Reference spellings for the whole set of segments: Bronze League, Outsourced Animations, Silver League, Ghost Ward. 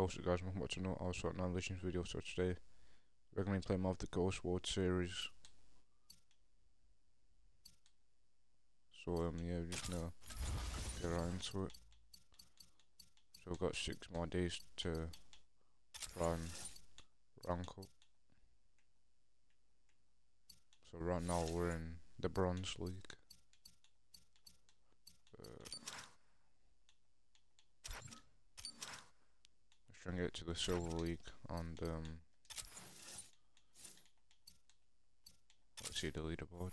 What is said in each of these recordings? Hosted guys, welcome back to another Outsourced Animations video. So today we're going to play more of the Ghost Ward series. So yeah, we're just gonna get right into it. So we've got 6 more days to try and rank up. So right now we're in the Bronze League. Let's try and get to the Silver League, and let's see the leaderboard.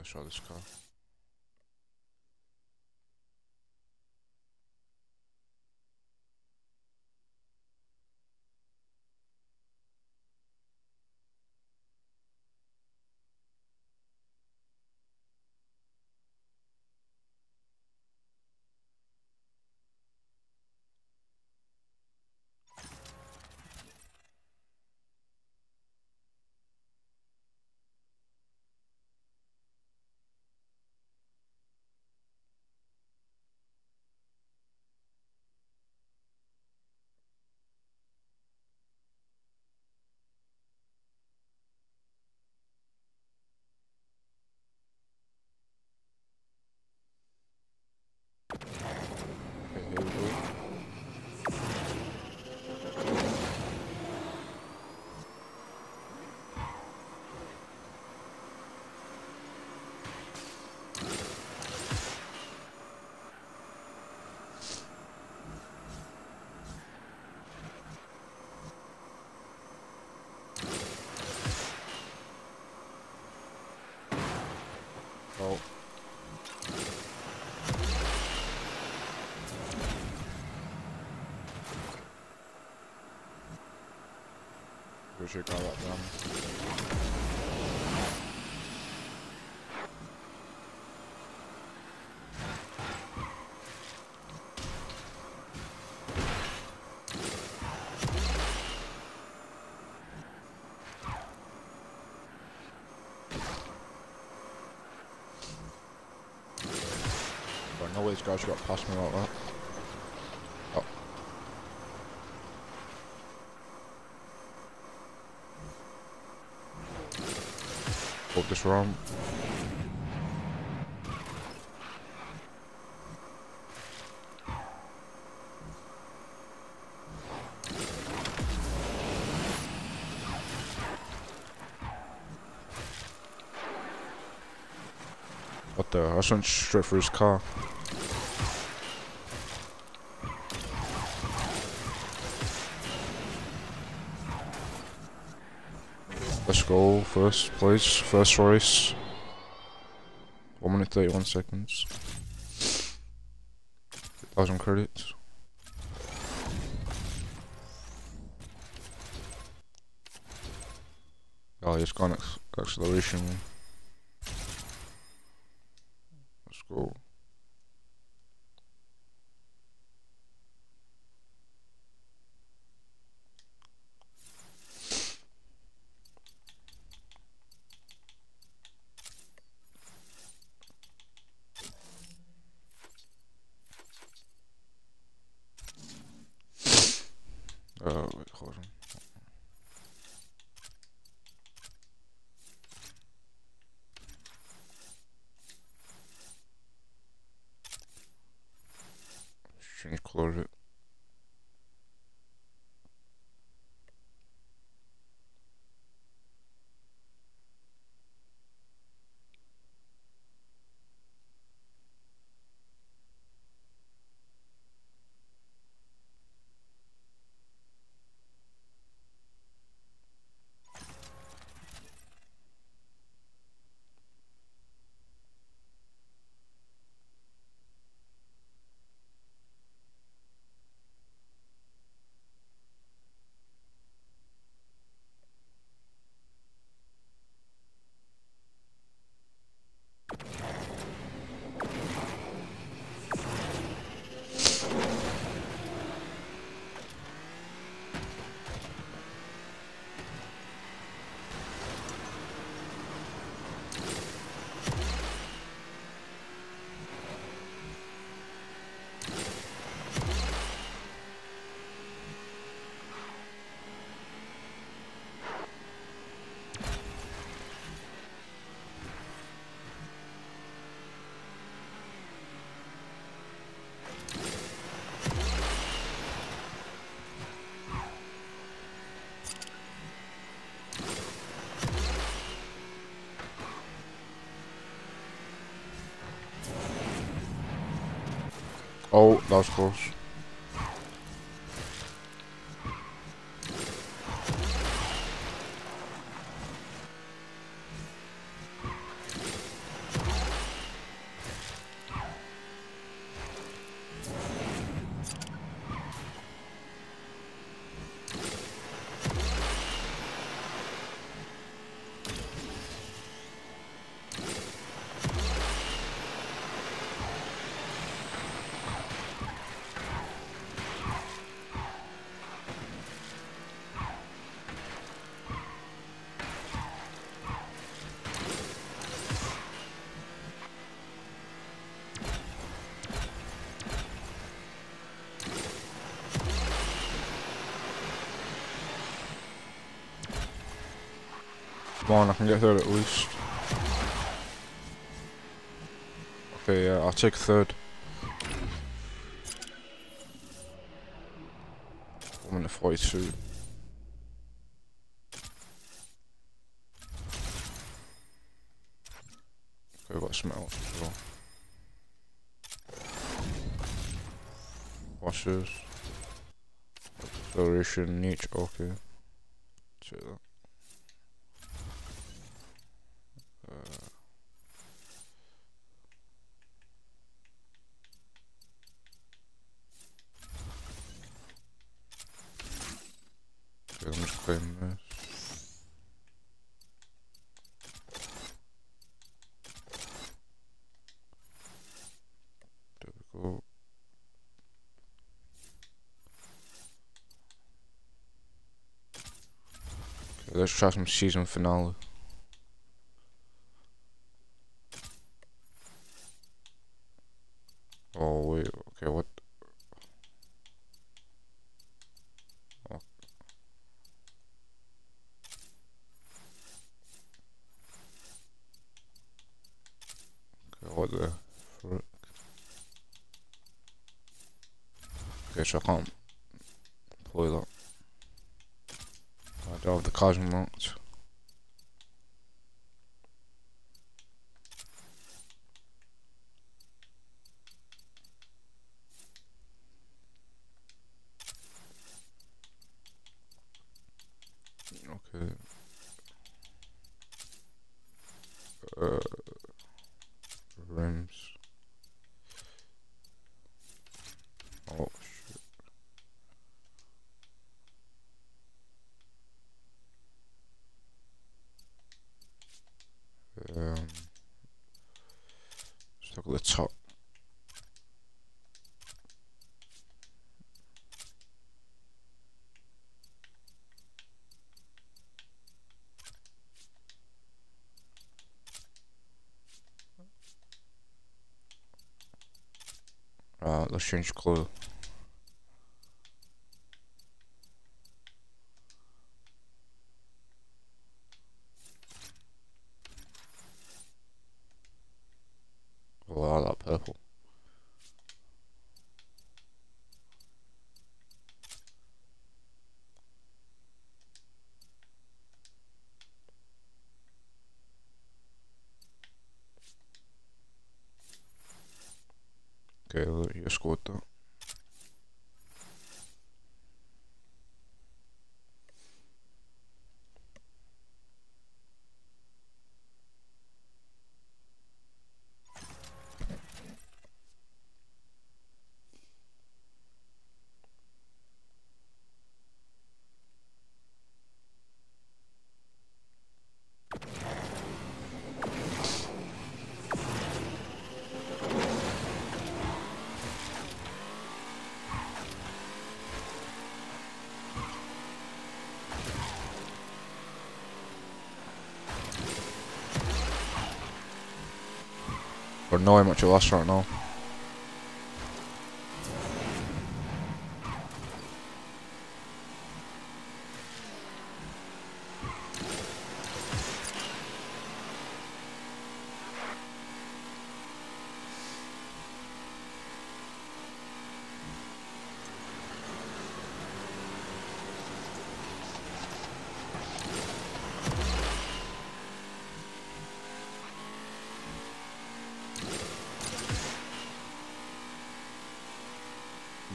I saw this car. I should call that down. I know these guys got past me like that. Oh. Hope this wrong. What the? I went straight for his car. Let's go, first place, first race. 1 minute 31 seconds. 1,000 credits. Oh, he's gone acceleration. Let's go. Wait, hold on. Oh, that's close. Come on, I can get third at least. Okay, yeah, I'll take third. 1:42. Okay, we've got some else as well. Washes. Acceleration, niche, okay. Take that. I'm just claiming this. There we go. Okay, let's try some season finale. Oh wait, okay, what? What the frick? Okay, so I can't play that. I don't have the cards unlocked. Okay. Rims. Oh shit. Let's look at the top. Let's change clue. Oh, I like purple. Okay, look, you scored that. I don't know how much it lasts right now.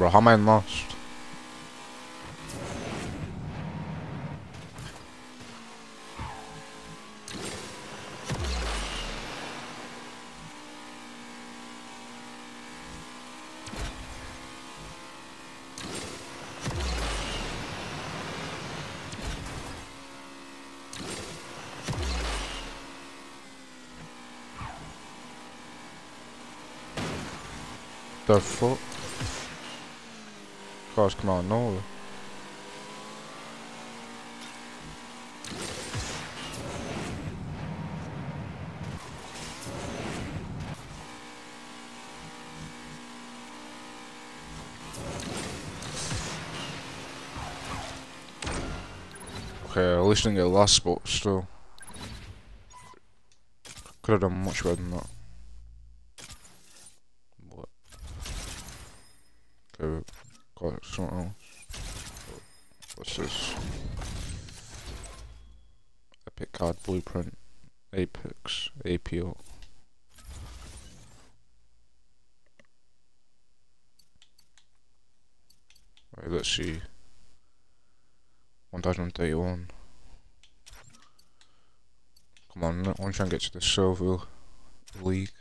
bro. How am I lost? The fuck? Guys, come on, no. Okay, at least I didn't get last spot still. Could have done much better than that. Got something else. What's this? Epic card blueprint. Apex. APO. Right, let's see. 1031. Come on, I want to try and get to the Silver League.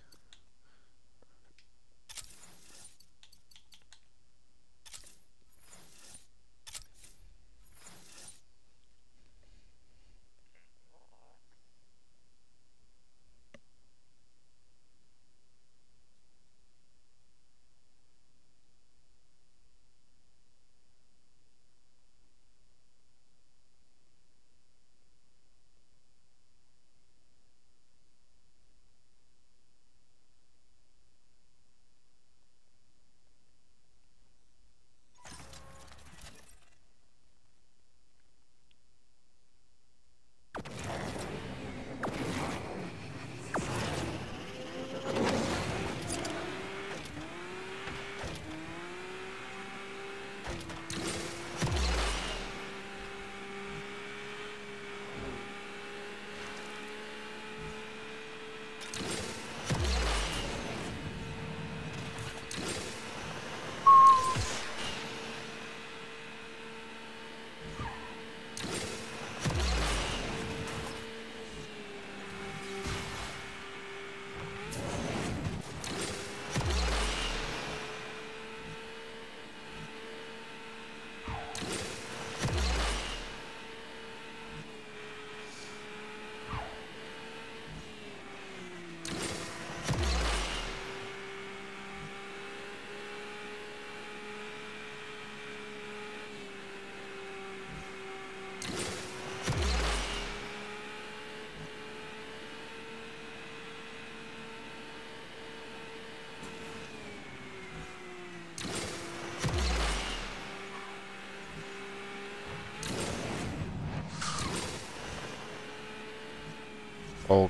Oh,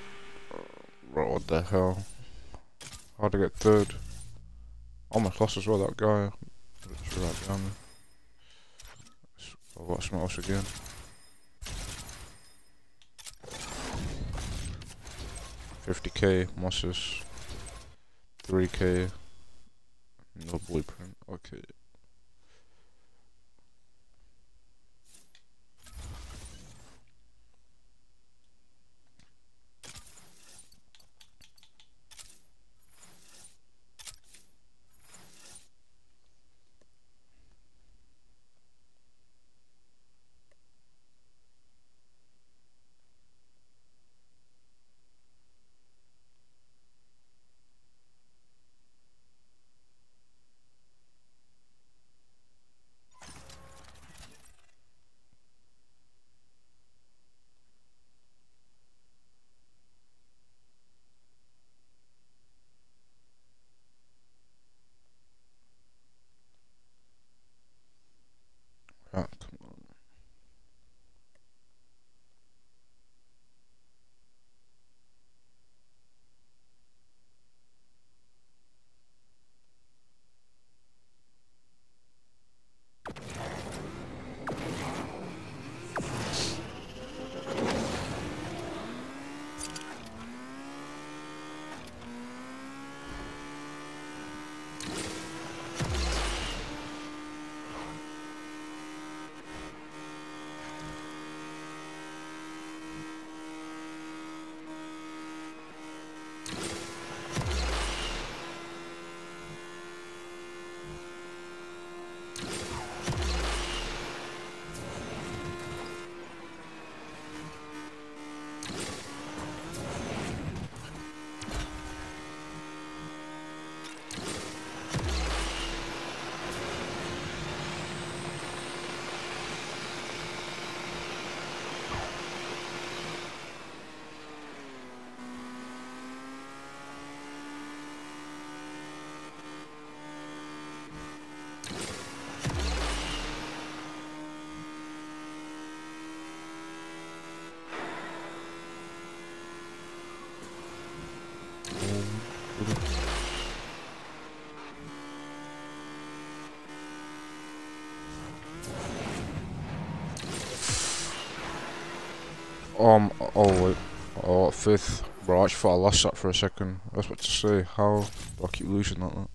bro, what the hell? How'd I get third? Almost lost as well, that guy. It's right behind me. I'll watch something else again. $50k, mosses. $3k. No blueprint, okay. Oh, fifth. Bro, I actually thought I lost that for a second. That's what to say. How do I keep losing like that?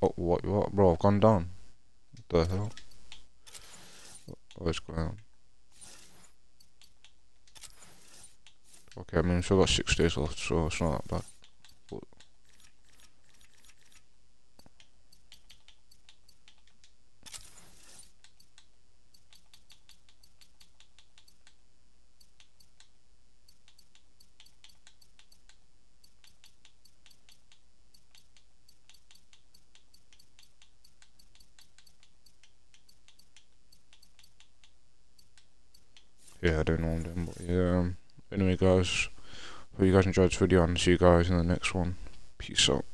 Oh, what? Bro, I've gone down. What the hell? What's going on? Okay, I mean, still got 6 days left, so it's not that bad. Yeah, I don't know what I'm doing, but yeah. Anyway guys, hope you guys enjoyed this video and see you guys in the next one. Peace out.